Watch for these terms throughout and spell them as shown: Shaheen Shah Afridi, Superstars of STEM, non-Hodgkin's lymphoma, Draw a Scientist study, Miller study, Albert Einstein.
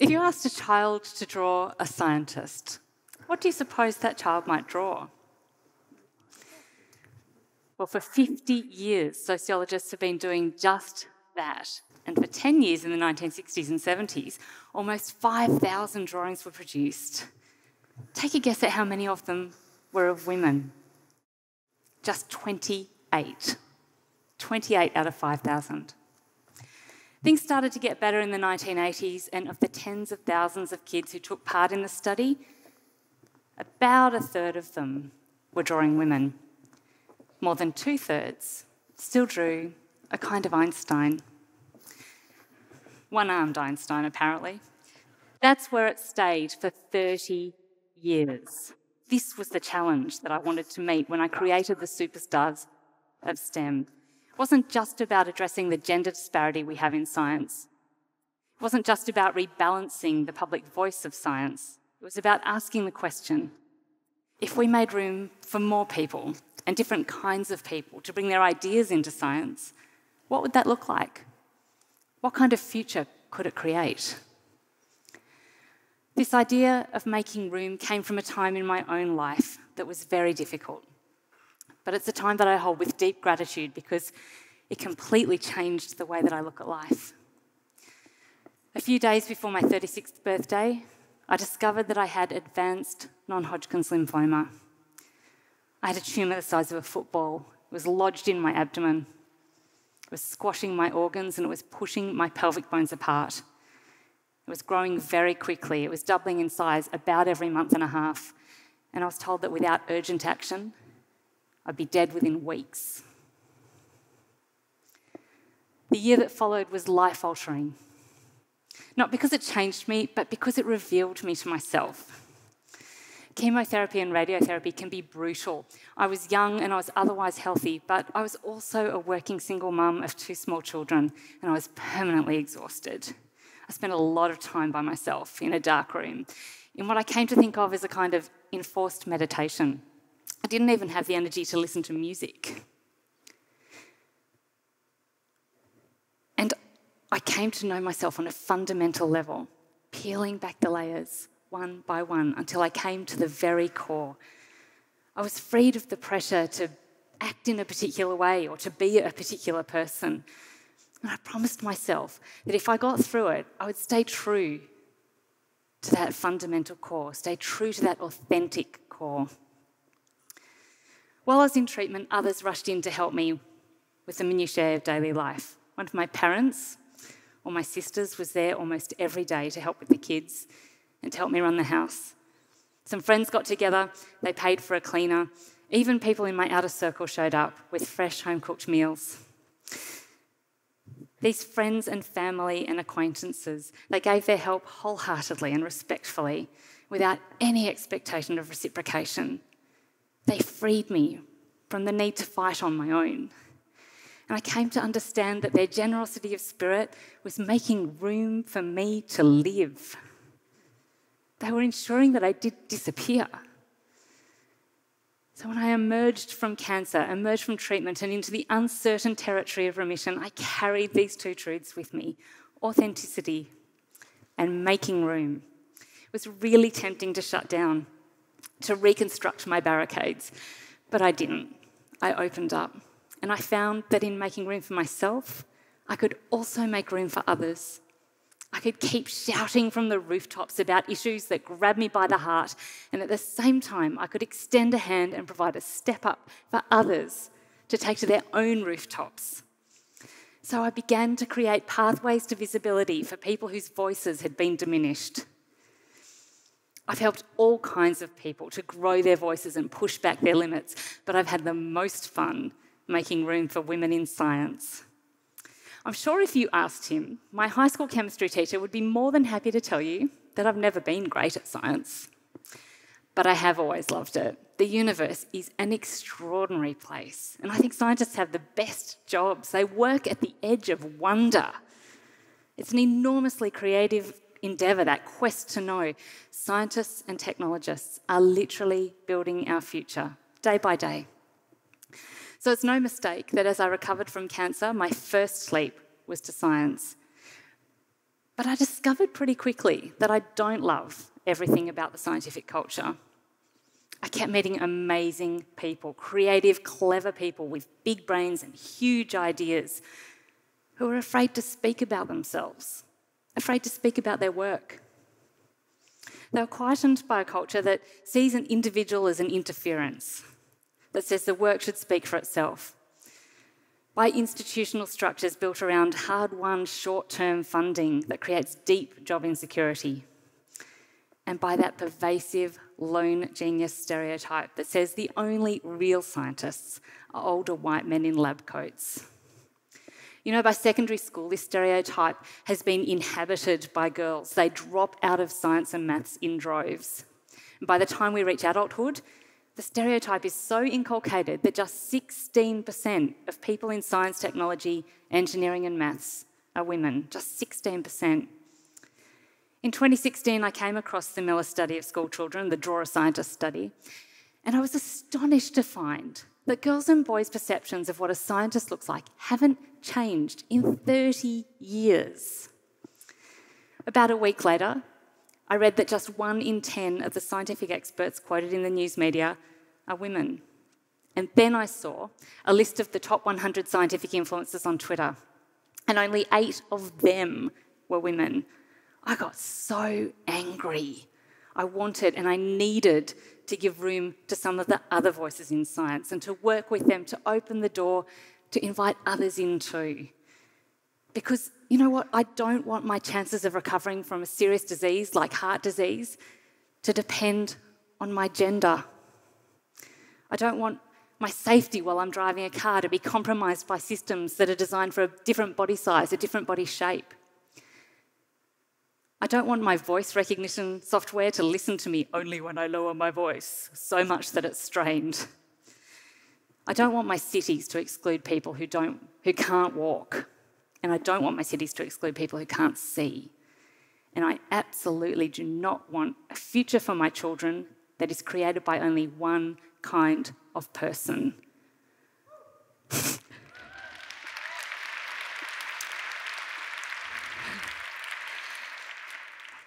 If you asked a child to draw a scientist, what do you suppose that child might draw? Well, for 50 years, sociologists have been doing just that. And for 10 years in the 1960s and 70s, almost 5,000 drawings were produced. Take a guess at how many of them were of women. Just 28. 28 out of 5,000. Things started to get better in the 1980s, and of the tens of thousands of kids who took part in the study, about a third of them were drawing women. More than two-thirds still drew a kind of Einstein. One-armed Einstein, apparently. That's where it stayed for 30 years. This was the challenge that I wanted to meet when I created the Superstars of STEM. It wasn't just about addressing the gender disparity we have in science. It wasn't just about rebalancing the public voice of science. It was about asking the question, if we made room for more people and different kinds of people to bring their ideas into science, what would that look like? What kind of future could it create? This idea of making room came from a time in my own life that was very difficult. But it's a time that I hold with deep gratitude because it completely changed the way that I look at life. A few days before my 36th birthday, I discovered that I had advanced non-Hodgkin's lymphoma. I had a tumour the size of a football. It was lodged in my abdomen. It was squashing my organs and it was pushing my pelvic bones apart. It was growing very quickly. It was doubling in size about every month and a half. And I was told that without urgent action, I'd be dead within weeks. The year that followed was life-altering. Not because it changed me, but because it revealed me to myself. Chemotherapy and radiotherapy can be brutal. I was young and I was otherwise healthy, but I was also a working single mum of two small children, and I was permanently exhausted. I spent a lot of time by myself in a dark room, in what I came to think of as a kind of enforced meditation. I didn't even have the energy to listen to music. And I came to know myself on a fundamental level, peeling back the layers one by one until I came to the very core. I was freed of the pressure to act in a particular way or to be a particular person. And I promised myself that if I got through it, I would stay true to that fundamental core, stay true to that authentic core. While I was in treatment, others rushed in to help me with the minutiae of daily life. One of my parents or my sisters was there almost every day to help with the kids and to help me run the house. Some friends got together, they paid for a cleaner. Even people in my outer circle showed up with fresh home-cooked meals. These friends and family and acquaintances, they gave their help wholeheartedly and respectfully without any expectation of reciprocation. They freed me from the need to fight on my own. And I came to understand that their generosity of spirit was making room for me to live. They were ensuring that I didn't disappear. So when I emerged from cancer, emerged from treatment, and into the uncertain territory of remission, I carried these two truths with me, authenticity and making room. It was really tempting to shut down, to reconstruct my barricades, but I didn't. I opened up, and I found that in making room for myself, I could also make room for others. I could keep shouting from the rooftops about issues that grab me by the heart, and at the same time, I could extend a hand and provide a step up for others to take to their own rooftops. So I began to create pathways to visibility for people whose voices had been diminished. I've helped all kinds of people to grow their voices and push back their limits, but I've had the most fun making room for women in science. I'm sure if you asked him, my high school chemistry teacher would be more than happy to tell you that I've never been great at science. But I have always loved it. The universe is an extraordinary place, and I think scientists have the best jobs. They work at the edge of wonder. It's an enormously creative endeavour, that quest to know. Scientists and technologists are literally building our future, day by day. So it's no mistake that as I recovered from cancer, my first leap was to science. But I discovered pretty quickly that I don't love everything about the scientific culture. I kept meeting amazing people, creative, clever people with big brains and huge ideas who were afraid to speak about themselves, afraid to speak about their work. They were quietened by a culture that sees an individual as an interference, that says the work should speak for itself, by institutional structures built around hard-won short-term funding that creates deep job insecurity, and by that pervasive lone genius stereotype that says the only real scientists are older white men in lab coats. You know, by secondary school, this stereotype has been inhabited by girls. They drop out of science and maths in droves. And by the time we reach adulthood, the stereotype is so inculcated that just 16% of people in science, technology, engineering and maths are women, just 16%. In 2016, I came across the Miller study of school children, the Draw a Scientist study, and I was astonished to find that girls' and boys' perceptions of what a scientist looks like haven't changed in 30 years. About a week later, I read that just 1 in 10 of the scientific experts quoted in the news media are women. And then I saw a list of the top 100 scientific influencers on Twitter, and only 8 of them were women. I got so angry. I wanted and I needed to give room to some of the other voices in science and to work with them, to open the door, to invite others in too. Because, you know what, I don't want my chances of recovering from a serious disease like heart disease to depend on my gender. I don't want my safety while I'm driving a car to be compromised by systems that are designed for a different body size, a different body shape. I don't want my voice recognition software to listen to me only when I lower my voice, so much that it's strained. I don't want my cities to exclude people who can't walk. And I don't want my cities to exclude people who can't see. And I absolutely do not want a future for my children that is created by only one kind of person.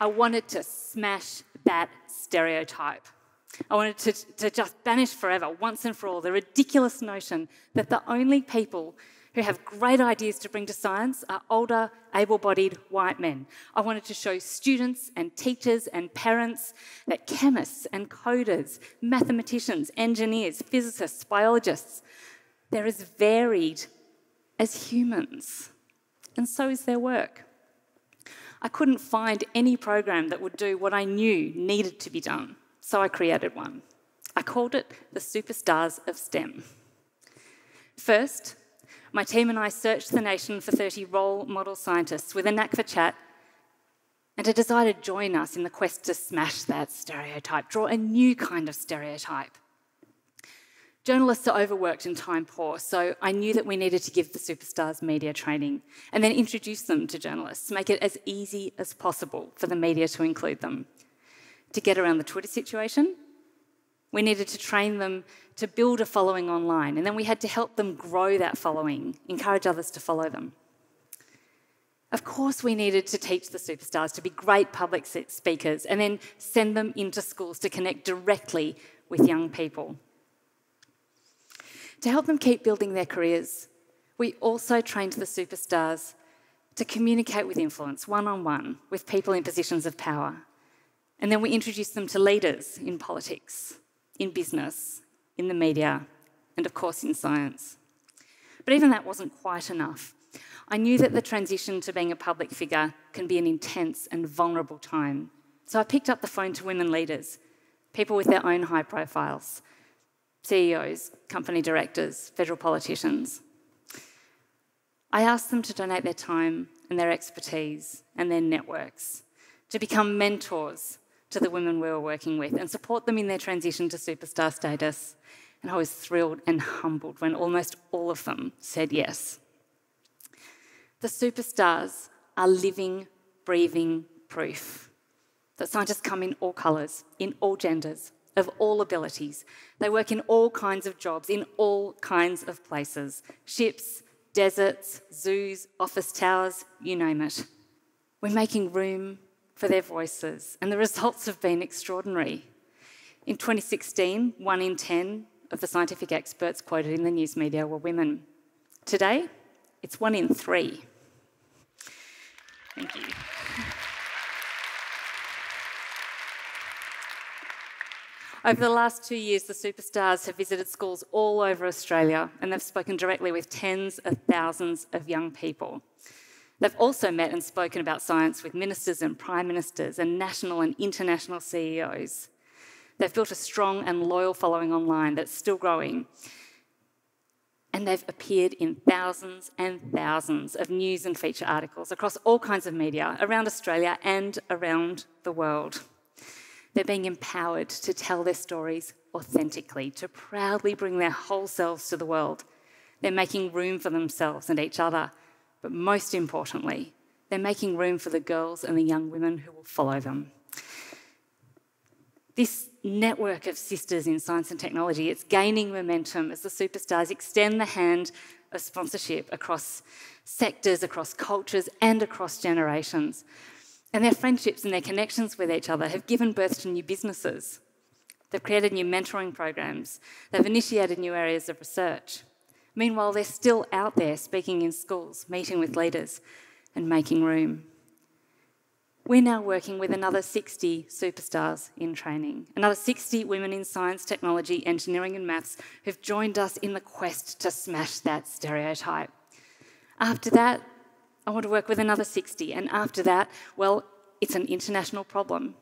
I wanted to smash that stereotype. I wanted to just banish forever, once and for all, the ridiculous notion that the only people who have great ideas to bring to science are older, able-bodied white men. I wanted to show students and teachers and parents that chemists and coders, mathematicians, engineers, physicists, biologists, they're as varied as humans, and so is their work. I couldn't find any program that would do what I knew needed to be done, so I created one. I called it the Superstars of STEM. First, my team and I searched the nation for 30 role model scientists with a knack for chat and a desire to join us in the quest to smash that stereotype, draw a new kind of stereotype. Journalists are overworked and time poor, so I knew that we needed to give the Superstars media training and then introduce them to journalists, make it as easy as possible for the media to include them. To get around the Twitter situation, we needed to train them to build a following online, and then we had to help them grow that following, encourage others to follow them. Of course, we needed to teach the Superstars to be great public speakers and then send them into schools to connect directly with young people. To help them keep building their careers, we also trained the Superstars to communicate with influence, one-on-one, with people in positions of power. And then we introduced them to leaders in politics, in business, in the media, and of course in science. But even that wasn't quite enough. I knew that the transition to being a public figure can be an intense and vulnerable time. So I picked up the phone to women leaders, people with their own high profiles, CEOs, company directors, federal politicians. I asked them to donate their time and their expertise and their networks, to become mentors to the women we were working with and support them in their transition to superstar status. And I was thrilled and humbled when almost all of them said yes. The Superstars are living, breathing proof that scientists come in all colours, in all genders, of all abilities. They work in all kinds of jobs, in all kinds of places. Ships, deserts, zoos, office towers, you name it. We're making room for their voices, and the results have been extraordinary. In 2016, 1 in 10 of the scientific experts quoted in the news media were women. Today, it's 1 in 3. Thank you. Over the last 2 years, the Superstars have visited schools all over Australia, and they've spoken directly with tens of thousands of young people. They've also met and spoken about science with ministers and prime ministers and national and international CEOs. They've built a strong and loyal following online that's still growing. And they've appeared in thousands and thousands of news and feature articles across all kinds of media around Australia and around the world. They're being empowered to tell their stories authentically, to proudly bring their whole selves to the world. They're making room for themselves and each other, but most importantly, they're making room for the girls and the young women who will follow them. This network of sisters in science and technology, it's gaining momentum as the Superstars extend the hand of sponsorship across sectors, across cultures, and across generations. And their friendships and their connections with each other have given birth to new businesses. They've created new mentoring programs. They've initiated new areas of research. Meanwhile, they're still out there speaking in schools, meeting with leaders, and making room. We're now working with another 60 superstars in training, another 60 women in science, technology, engineering and maths who've joined us in the quest to smash that stereotype. After that, I want to work with another 60, and after that, well, it's an international problem,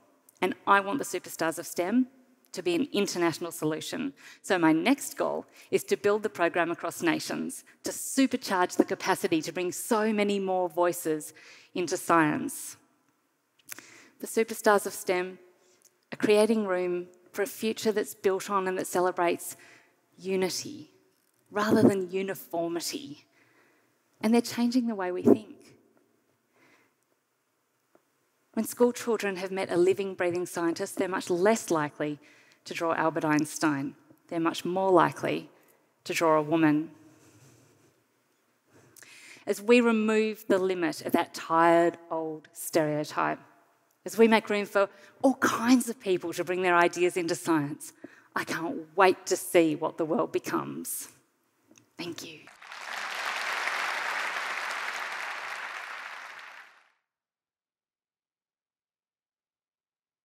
and I want the Superstars of STEM to be an international solution. So my next goal is to build the program across nations, to supercharge the capacity to bring so many more voices into science. The Superstars of STEM are creating room for a future that's built on and that celebrates unity rather than uniformity. And they're changing the way we think. When school children have met a living, breathing scientist, they're much less likely to draw Albert Einstein. They're much more likely to draw a woman. As we remove the limit of that tired, old stereotype, as we make room for all kinds of people to bring their ideas into science, I can't wait to see what the world becomes. Thank you.